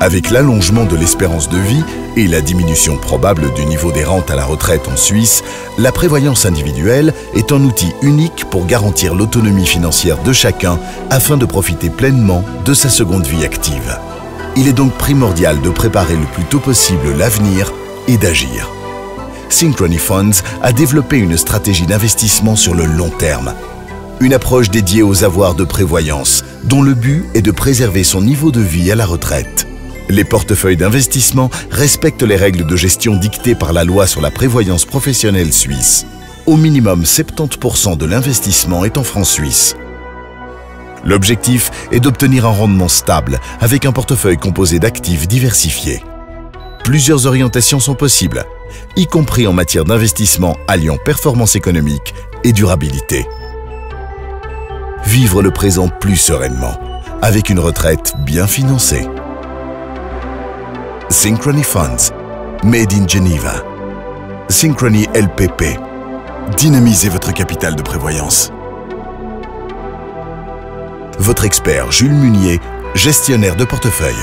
Avec l'allongement de l'espérance de vie et la diminution probable du niveau des rentes à la retraite en Suisse, la prévoyance individuelle est un outil unique pour garantir l'autonomie financière de chacun afin de profiter pleinement de sa seconde vie active. Il est donc primordial de préparer le plus tôt possible l'avenir et d'agir. Synchrony Funds a développé une stratégie d'investissement sur le long terme. Une approche dédiée aux avoirs de prévoyance, dont le but est de préserver son niveau de vie à la retraite. Les portefeuilles d'investissement respectent les règles de gestion dictées par la loi sur la prévoyance professionnelle suisse. Au minimum, 70% de l'investissement est en francs suisses. L'objectif est d'obtenir un rendement stable avec un portefeuille composé d'actifs diversifiés. Plusieurs orientations sont possibles, y compris en matière d'investissement alliant performance économique et durabilité. Vivre le présent plus sereinement, avec une retraite bien financée. Synchrony Funds, Made in Geneva. Synchrony LPP. Dynamisez votre capital de prévoyance. Votre expert Jules Munier, gestionnaire de portefeuille.